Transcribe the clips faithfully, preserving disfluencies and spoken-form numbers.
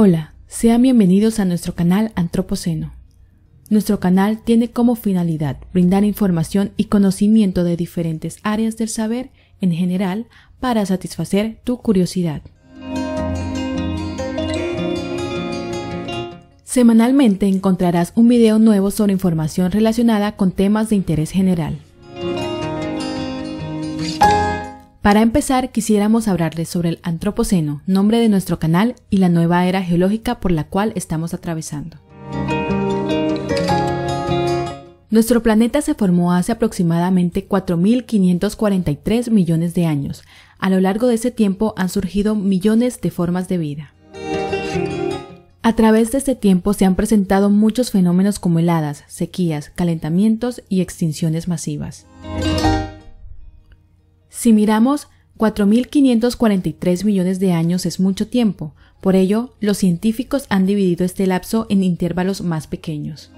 Hola, sean bienvenidos a nuestro canal Antropoceno. Nuestro canal tiene como finalidad brindar información y conocimiento de diferentes áreas del saber en general para satisfacer tu curiosidad. Semanalmente encontrarás un video nuevo sobre información relacionada con temas de interés general. Para empezar, quisiéramos hablarles sobre el Antropoceno, nombre de nuestro canal, y la nueva era geológica por la cual estamos atravesando. Nuestro planeta se formó hace aproximadamente cuatro mil quinientos cuarenta y tres millones de años. A lo largo de ese tiempo han surgido millones de formas de vida. A través de este tiempo se han presentado muchos fenómenos como heladas, sequías, calentamientos y extinciones masivas. Si miramos, cuatro mil quinientos cuarenta y tres millones de años es mucho tiempo, por ello, los científicos han dividido este lapso en intervalos más pequeños.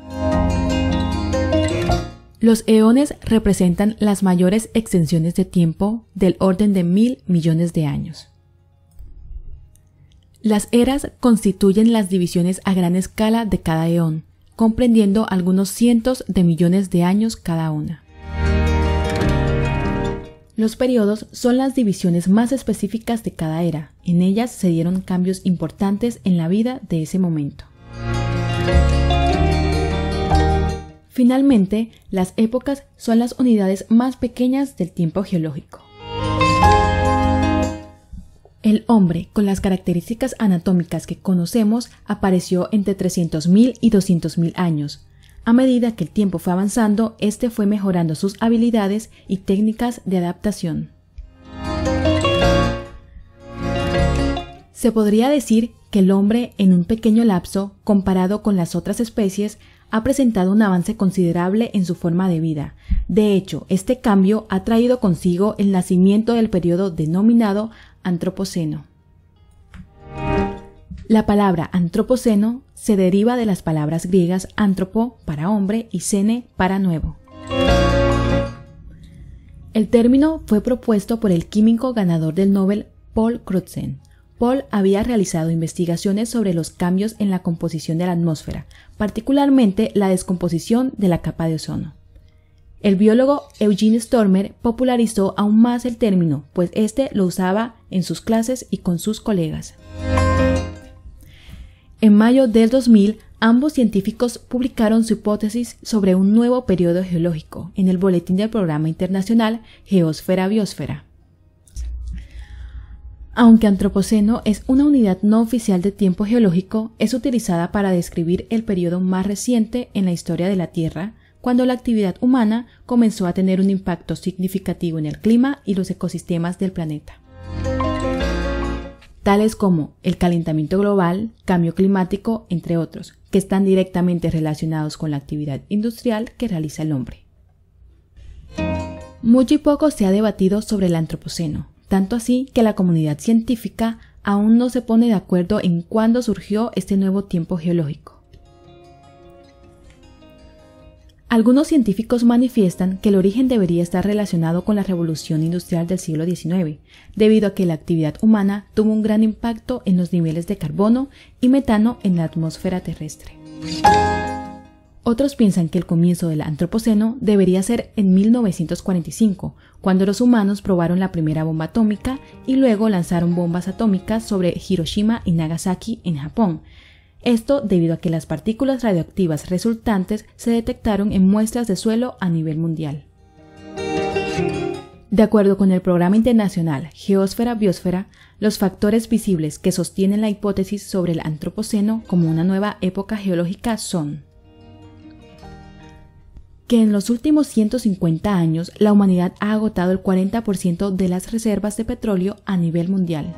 Los eones representan las mayores extensiones de tiempo, del orden de mil millones de años. Las eras constituyen las divisiones a gran escala de cada eón, comprendiendo algunos cientos de millones de años cada una. Los periodos son las divisiones más específicas de cada era. En ellas se dieron cambios importantes en la vida de ese momento. Finalmente, las épocas son las unidades más pequeñas del tiempo geológico. El hombre, con las características anatómicas que conocemos, apareció entre trescientos mil y doscientos mil años. A medida que el tiempo fue avanzando, este fue mejorando sus habilidades y técnicas de adaptación. Se podría decir que el hombre, en un pequeño lapso, comparado con las otras especies, ha presentado un avance considerable en su forma de vida. De hecho, este cambio ha traído consigo el nacimiento del periodo denominado Antropoceno. La palabra antropoceno se deriva de las palabras griegas antropo para hombre y cene para nuevo. El término fue propuesto por el químico ganador del Nobel Paul Crutzen. Paul había realizado investigaciones sobre los cambios en la composición de la atmósfera, particularmente la descomposición de la capa de ozono. El biólogo Eugene Stormer popularizó aún más el término, pues este lo usaba en sus clases y con sus colegas. En mayo del dos mil, ambos científicos publicaron su hipótesis sobre un nuevo periodo geológico en el boletín del Programa Internacional Geósfera-Biosfera. Aunque Antropoceno es una unidad no oficial de tiempo geológico, es utilizada para describir el periodo más reciente en la historia de la Tierra, cuando la actividad humana comenzó a tener un impacto significativo en el clima y los ecosistemas del planeta, tales como el calentamiento global, cambio climático, entre otros, que están directamente relacionados con la actividad industrial que realiza el hombre. Mucho y poco se ha debatido sobre el Antropoceno, tanto así que la comunidad científica aún no se pone de acuerdo en cuándo surgió este nuevo tiempo geológico. Algunos científicos manifiestan que el origen debería estar relacionado con la revolución industrial del siglo diecinueve, debido a que la actividad humana tuvo un gran impacto en los niveles de carbono y metano en la atmósfera terrestre. Otros piensan que el comienzo del Antropoceno debería ser en mil novecientos cuarenta y cinco, cuando los humanos probaron la primera bomba atómica y luego lanzaron bombas atómicas sobre Hiroshima y Nagasaki en Japón. Esto debido a que las partículas radioactivas resultantes se detectaron en muestras de suelo a nivel mundial. De acuerdo con el Programa Internacional Geósfera-Biosfera, los factores visibles que sostienen la hipótesis sobre el Antropoceno como una nueva época geológica son que en los últimos ciento cincuenta años la humanidad ha agotado el cuarenta por ciento de las reservas de petróleo a nivel mundial.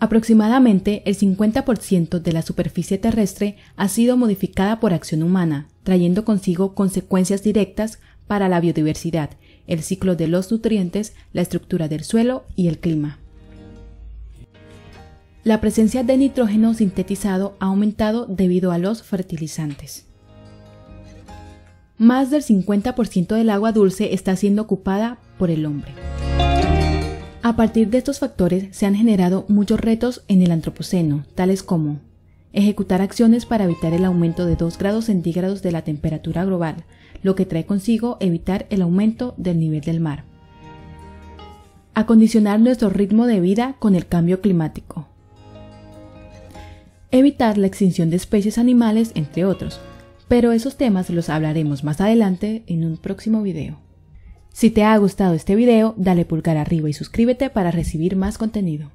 Aproximadamente el cincuenta por ciento de la superficie terrestre ha sido modificada por acción humana, trayendo consigo consecuencias directas para la biodiversidad, el ciclo de los nutrientes, la estructura del suelo y el clima. La presencia de nitrógeno sintetizado ha aumentado debido a los fertilizantes. Más del cincuenta por ciento del agua dulce está siendo ocupada por el hombre. A partir de estos factores se han generado muchos retos en el Antropoceno, tales como ejecutar acciones para evitar el aumento de dos grados centígrados de la temperatura global, lo que trae consigo evitar el aumento del nivel del mar. Acondicionar nuestro ritmo de vida con el cambio climático. Evitar la extinción de especies animales, entre otros, pero esos temas los hablaremos más adelante en un próximo video. Si te ha gustado este video, dale pulgar arriba y suscríbete para recibir más contenido.